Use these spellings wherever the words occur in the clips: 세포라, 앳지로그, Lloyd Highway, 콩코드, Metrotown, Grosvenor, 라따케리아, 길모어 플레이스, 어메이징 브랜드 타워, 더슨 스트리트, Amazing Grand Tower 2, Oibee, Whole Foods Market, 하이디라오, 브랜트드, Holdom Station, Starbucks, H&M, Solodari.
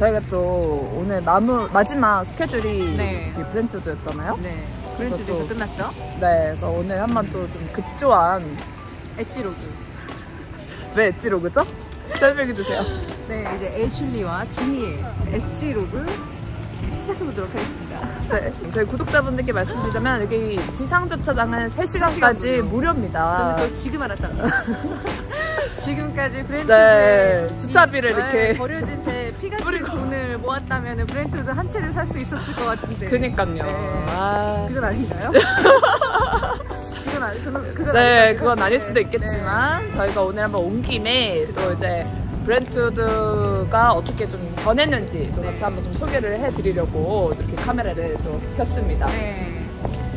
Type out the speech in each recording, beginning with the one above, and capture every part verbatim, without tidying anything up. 저희가 또 오늘 나무 마지막 스케줄이 네. 브랜트드였잖아요. 네. 브랜트드에서 끝났죠. 네. 그래서 오늘 한번 또 좀 급조한 엣지로그. 왜 엣지로그죠? 설명해 주세요. 네. 이제 애슐리와 지니의 엣지로그 시작해보도록 하겠습니다. 네. 저희 구독자분들께 말씀드리자면 여기 지상주차장은 세 시간까지 무료입니다. 저는 그걸 지금 알았답니다. 지금까지 브랜트드 네, 주차비를 이렇게 버려진 제 피가 튀는 돈을 모았다면 브랜트드 한 채를 살 수 있었을 것 같은데. 그니까요. 네. 아... 그건 아닌가요? 그건 아니, 그건, 그건 네, 아닌가요? 그건 아닐 수도 있겠지만 네. 저희가 오늘 한번 온 김에 또 이제 브랜트드가 어떻게 좀 변했는지 또 네. 같이 한번 좀 소개를 해드리려고 이렇게 카메라를 또 켰습니다. 네.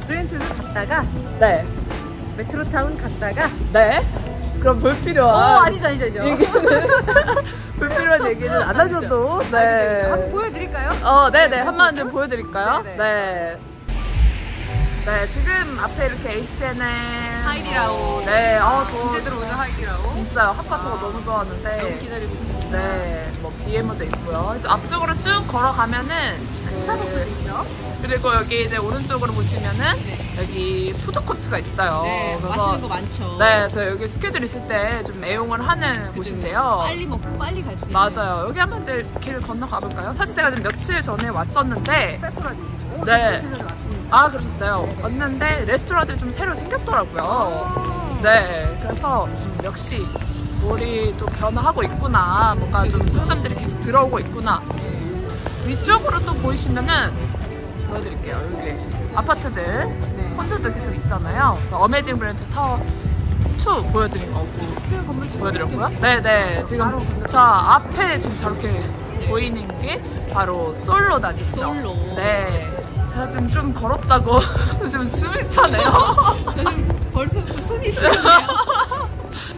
브랜트드 갔다가 네. 메트로타운 갔다가 네. 그럼 불필요한. 어, 아니죠, 아니죠, 아니죠. 불필요한 얘기는 안 하셔도. 네. 네. 한번 보여드릴까요? 어, 네네. 네. 한번 좀 보여드릴까요? 네네. 네. 네, 지금 앞에 이렇게 에이치 앤 엠. 하이디라오. 네, 아, 저. 언제들 오죠, 하이디라오? 진짜 핫바 저거 너무 좋아하는데. 너무 기다리고 있습니다. 네. 뭐, 비엠오도 있고요. 이제 앞쪽으로 쭉 걸어가면은. 그... 스타벅스도 있죠. 그리고 여기 이제 오른쪽으로 보시면은. 네. 여기 푸드코트가 있어요. 네, 그래서 맛있는 거 많죠. 네, 저 여기 스케줄 있을 때 좀 애용을 하는 그쵸, 곳인데요. 빨리 먹고 빨리 갈 수 있는. 맞아요. 여기 한번 이제 길 건너 가볼까요? 사실 제가 지금 며칠 전에 왔었는데 세포라지. 오, 네. 며칠 전에 왔습니다. 아, 그러셨어요? 네네. 왔는데 레스토랑들이 좀 새로 생겼더라고요. 네, 그래서 역시 우리 또 변화하고 있구나. 뭔가 좀 상점들이 계속 들어오고 있구나. 위쪽으로 또 보이시면은 보여드릴게요. 여기 아파트들. 콘도도 계속 있잖아요. 그래서 어메이징 브랜드 타워 투 보여드린 거고 보여드렸고요. 네네. 지금 저 앞에 지금 저렇게 보이는 게 바로 솔로다리죠. 솔로. 네. 제가 지금 좀 걸었다고 지금 숨이 차네요. 저는 벌써부터 손이 시려요.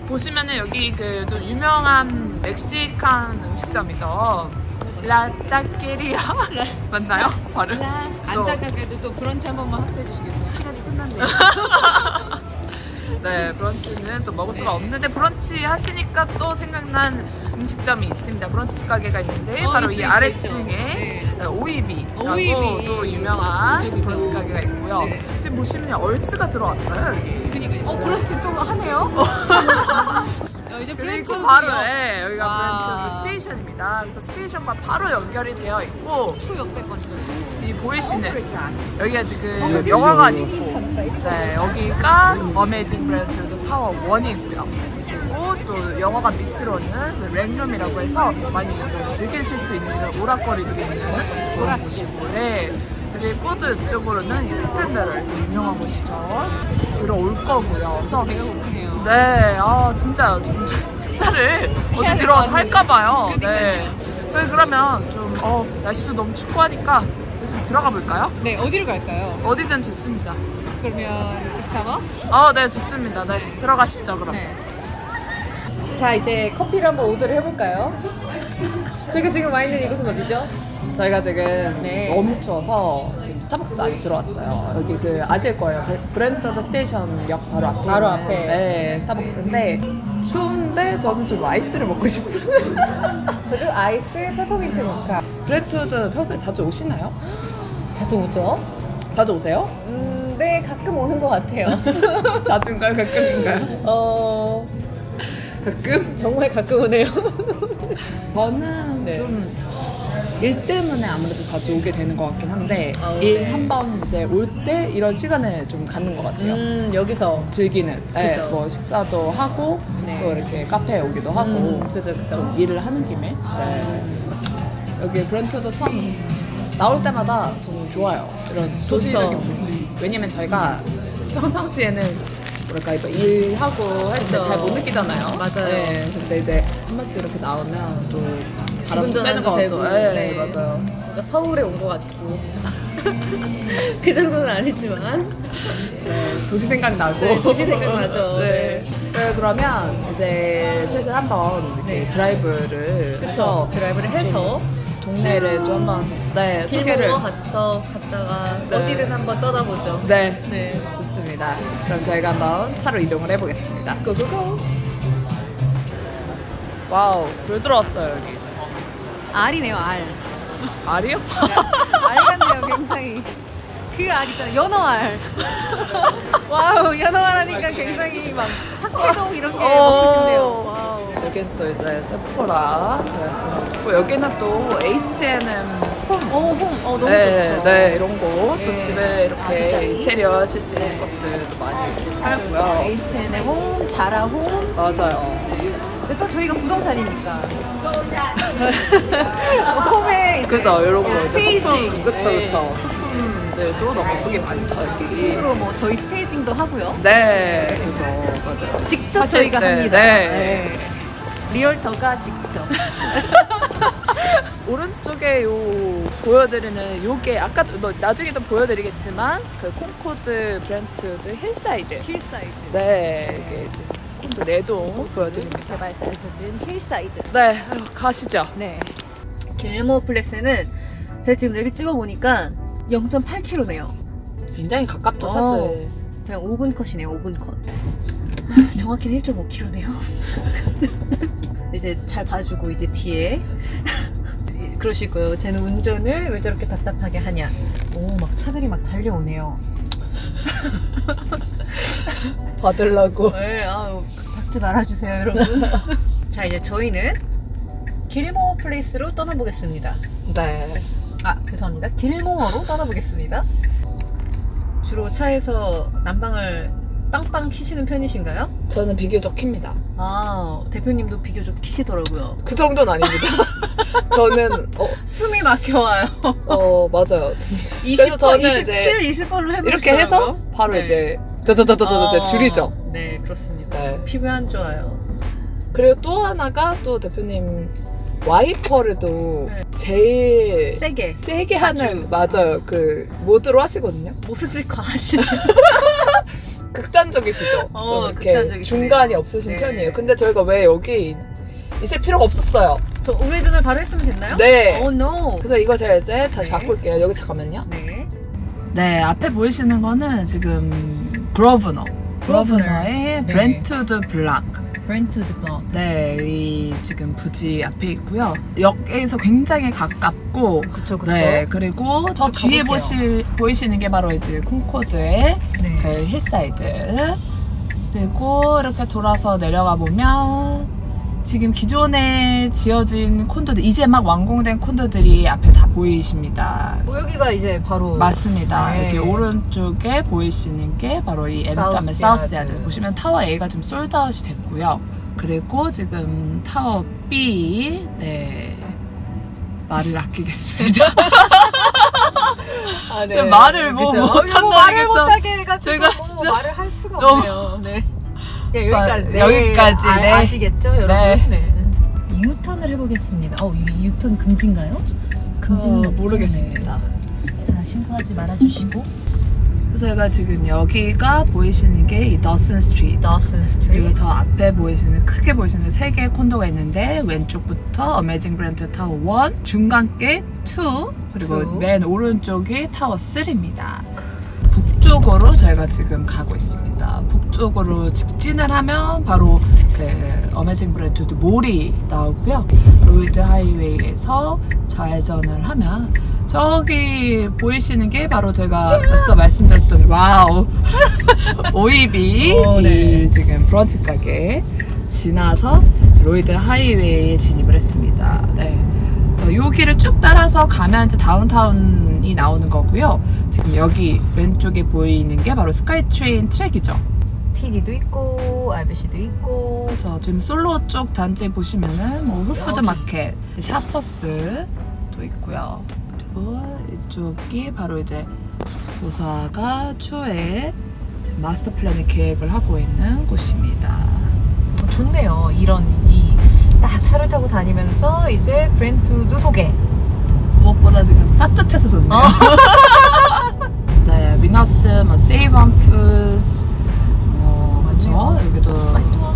보시면은 여기 그 좀 유명한 멕시칸 음식점이죠. 라따케리아 맞나요? 발음? 안타깝게도 또 브런치 한 번만 확대해 주시겠어요? 시간이 끝났네요. 네, 브런치는 또 먹을 수가 네. 없는데 브런치 하시니까 또 생각난 음식점이 있습니다. 브런치 가게가 있는데 어, 바로 있죠, 이 아래층에 네. 오이비라고 오이비. 또 유명한 그죠, 그죠. 브런치 가게가 있고요. 네. 지금 보시면 얼스가 들어왔어요. 그니까요. 어, 브런치 또 하네요. 이제 그리고 바로 네, 여기가 아 브랜드 스테이션입니다. 그래서 스테이션과 바로 연결이 되어 있고 초역세권이죠. 이 보이시는 여기가 지금 어, 영화관이 있고 네, 여기가 어메이징 브랜드 타워 일이고요. 그리고 또 영화관 밑으로는 랭룸이라고 해서 많이 즐기실 수 있는 이런 오락거리들이 있는 오락실이고 네. 그리고 또 이쪽으로는 이 트플베럴 유명한 곳이죠. 들어올 거고요. 그래서 배가 고프네요. 네, 아 진짜 좀 식사를 어디 들어가서 할까봐요. 네, 저희 그러면 좀 어, 날씨도 너무 춥고 하니까 좀 들어가 볼까요? 네, 어디로 갈까요? 어디든 좋습니다. 그러면 스타벅스? 어, 네, 좋습니다. 네, 들어가시죠 그럼. 네. 자, 이제 커피를 한번 오더를 해볼까요? 저희가 지금 와 있는 이곳은 어디죠? 저희가 지금 네. 너무 추워서 지금 스타벅스 안에 들어왔어요. 여기 그 아실 거예요. 브랜트드 스테이션역 바로 앞에 바로 있는, 앞에 네, 스타벅스인데 추운데 저는 좀 아이스를 먹고 싶어요. 저도 아이스 페퍼민트 모카. 브랜트드 평소에 자주 오시나요? 자주 오죠. 자주 오세요? 음, 네, 가끔 오는 것 같아요. 자주인가요? 가끔인가요? 어... 가끔? 정말 가끔 오네요. 저는 네. 좀... 일 때문에 아무래도 자주 오게 되는 것 같긴 한데 아, 일 네. 한 번 이제 올 때 이런 시간을 좀 갖는 것 같아요. 음, 여기서 즐기는, 네, 뭐 식사도 하고 네. 또 이렇게 카페에 오기도 하고 음, 그죠, 그죠. 좀 일을 하는 김에 아, 네. 여기 브랜트도 참 나올 때마다 좀 좋아요. 이런 도시적인 부분. 왜냐면 저희가 평상시에는 그러니까 일하고 할 때 잘 못 느끼잖아요. 맞아요. 네, 근데 이제 한 번씩 이렇게 나오면 또 바람 쐬는 거 되고. 네, 네, 맞아요. 그러니까 서울에 온 거 같고 그 정도는 아니지만 네, 도시 생각 나고 네, 도시 생각 나죠. 네. 네, 그러면 이제 슬슬 한번 이렇게 네. 드라이브를 그쵸, 해서 드라이브를 해서 동네를 좀 한번 네, 소개를 갔어, 갔다가 네. 어디든 한번 떠나보죠. 네. 네, 좋습니다. 그럼 저희가 한번 차로 이동을 해보겠습니다. 고고고. 와우, 물 들어왔어요 여기. 알이네요, 알. 알이요? 알 같네요, 굉장히. 그 알 있잖아요, 연어알. 와우, 연어알 하니까 굉장히 막 삭회동 이런 게 먹고 싶네요. 와우. 여긴 또 이제 세포라 제가 신었고, 여기는 또 에이치 앤 엠 홈. 어, 홈. 어, 너무 네, 좋죠. 네, 이런 거. 네. 또 집에 이렇게 아기사이. 인테리어 하실 수 있는 네. 것들도 많이 팔고요. 에이치 앤 엠 홈, 자라 홈. 맞아요. 근데 또 저희가 부동산이니까. 부동산! 홈에. 그죠, 이런 거. 스테이징. 그쵸, 그쵸. 소품들도 너무 예쁘게 많죠, 여기. 소품으로 뭐 저희 스테이징도 하고요. 네, 그죠. 맞아요. 직접 사실, 저희가 네, 합니다. 네. 네. 리얼터가 직접. 오른쪽에 요 보여드리는 요게 아까 뭐 나중에도 보여드리겠지만 그 콩코드 브랜트드 힐사이드. 힐사이드. 네. 네. 콘도 내동 보여드립니다. 개발사에 보여준 힐사이드. 네. 아유, 가시죠. 네. 길모플렉스는 제가 지금 랩이 찍어보니까 영 점 팔 킬로미터네요. 굉장히 가깝죠, 사실. 그냥 오 분 컷이네요, 오 분 컷. 정확히는 일 점 오 킬로미터네요. 이제 잘 봐주고 이제 뒤에 그러시고요. 쟤는 운전을 왜 저렇게 답답하게 하냐. 오, 막 차들이 막 달려오네요. 받으려고. 네, 아유, 박수 말아주세요, 여러분. 자, 이제 저희는 길모어 플레이스로 떠나보겠습니다. 네. 아, 죄송합니다. 길모어로 떠나보겠습니다. 주로 차에서 난방을 빵빵 키시는 편이신가요? 저는 비교적 킵니다. 아, 대표님도 비교적 키시더라고요. 그 정도는 아닙니다. 저는 어, 숨이 막혀와요. 어, 맞아요. 진짜. 이십 번, 그래서 저는 이십칠, 이십 번로 해놓으시더라고요. 이렇게 해서 바로 네. 이제 저저저저저 아, 줄이죠. 네, 그렇습니다. 네. 피부 안 좋아요. 그리고 또 하나가 또 대표님 와이퍼를 또 네. 제일 세게 세게 자주. 하는 맞아요. 그 모드로 하시거든요. 모스지과 하시는. 극단적이시죠? 어, 극단적이시네요. 중간이 없으신 네. 편이에요. 근데 저희가 왜 여기 있을 필요가 없었어요. 저 우회전을 바로 했으면 됐나요? 네. 오, oh, no. 그래서 이거 제가 이제 다시 네. 바꿀게요. 여기 잠깐만요. 네. 네, 앞에 보이시는 거는 지금 그로브너. 그로브너의 브랜트드 블락. 브랜트드 블락. 네, 이 지금 부지 앞에 있고요. 역에서 굉장히 가깝고. 그쵸, 그쵸. 네, 그리고 저 뒤에 보시, 보이시는 게 바로 이제 콩코드의 네. 그 힐사이드. 그리고 이렇게 돌아서 내려가 보면 지금 기존에 지어진 콘도들, 이제 막 완공된 콘도들이 앞에 다 보이십니다. 여기가 이제 바로 맞습니다. 네. 여기 오른쪽에 보이시는 게 바로 이 엠담의 사우스야드. 보시면 타워 A가 지금 솔드아웃이 됐고요. 그리고 지금 타워 B, 네 말을 아끼겠습니다. 아, 네. 말을 뭐 못한다고 말을 못하게 해가지고 제가 진짜 말을 할 수가 없네요. 네. 네, 여기까지, 네, 여기까지 아, 네. 아시겠죠, 여러분? 네. 네. 유턴을 해보겠습니다. 어, 유턴 금지인가요? 금지는 어, 모르겠습니다. 다 신고하지 말아주시고. 그래서 제가 지금 여기가 보이시는 게 이 더슨 스트리트. 더슨 스트리트. 그리고 저 앞에 보이시는 크게 보이시는 세 개의 콘도가 있는데 왼쪽부터 어메이징 그랜드 타워 일, 중간 게 이, 그리고 이. 맨 오른쪽이 타워 삼입니다. 북쪽으로 저희가 지금 가고 있습니다. 북쪽으로 직진을 하면 바로 그 어메이징 브랜트드 몰이 나오고요. 로이드 하이웨이에서 좌회전을 하면 저기 보이시는 게 바로 제가 앞서 말씀드렸던 와우 오이비 오, 네. 지금 브런치 가게 지나서 로이드 하이웨이에 진입을 했습니다. 네. 그래서 요 길을 쭉 따라서 가면 이제 다운타운이 나오는 거고요. 지금 여기 왼쪽에 보이는 게 바로 스카이트레인 트랙이죠. 티디도 있고 알베시도 있고. 그렇죠. 지금 솔로 쪽 단지 보시면은 뭐 홀푸드 마켓, 샤퍼스도 있고요. 그리고 이쪽이 바로 이제 고사가 추후에 지금 마스터 플랜을 계획을 하고 있는 곳입니다. 어, 좋네요. 이런 이 딱 차를 타고 다니면서 이제 브랜트드 소개. 무엇보다 지금 따뜻해서 좋네요. 어. 네, 미너스, 뭐 세이브 온 푸드, 뭐 거 여기도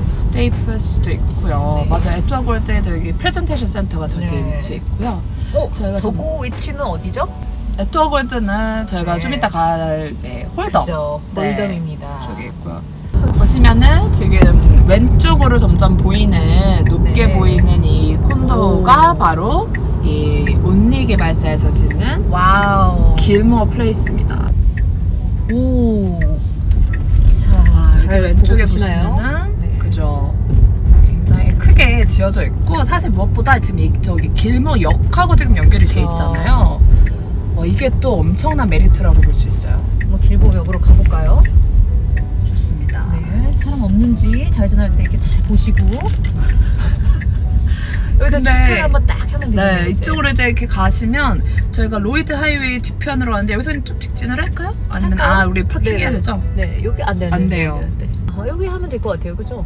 스테이플스도 있고요. 네. 맞아요. 에뚜아 골드에 저기 프레젠테이션 센터가 저기 네. 위치해 있고요. 어? 저희가 저거 위치는 어디죠? 에뚜아 골드는 저희가 네. 좀 이따 갈 이제 홀덤. 그죠. 홀덤입니다. 네. 저기 있고요. 보시면은 지금 왼쪽으로 점점 보이는 높게 네. 보이는 이 콘도가 오. 바로 이 온리 개발사에서 짓는 와우 길모어 플레이스입니다. 오. 자, 왼쪽에 보시면은 네. 그죠. 굉장히 크게 지어져 있고 사실 무엇보다 지금 이, 저기 길모어 역하고 지금 연결이 그쵸. 돼 있잖아요. 어, 이게 또 엄청난 메리트라고 볼 수 있어요. 한번 길모어 역으로 가볼까요? 좋습니다. 네, 사람 없는지 좌회전할 때 이렇게 잘 보시고. 여기다 주차를 한번 딱 하면 되겠네요. 네, 이쪽으로 이제 이렇게 가시면 저희가 로이드 하이웨이 뒤편으로 왔는데 여기서 쭉 직진을 할까요? 아니면 할까요? 아 우리 파킹 네네. 해야 되죠? 네, 여기 안 돼요. 안 돼요. 네, 네, 네. 아, 여기 하면 될 것 같아요, 그죠?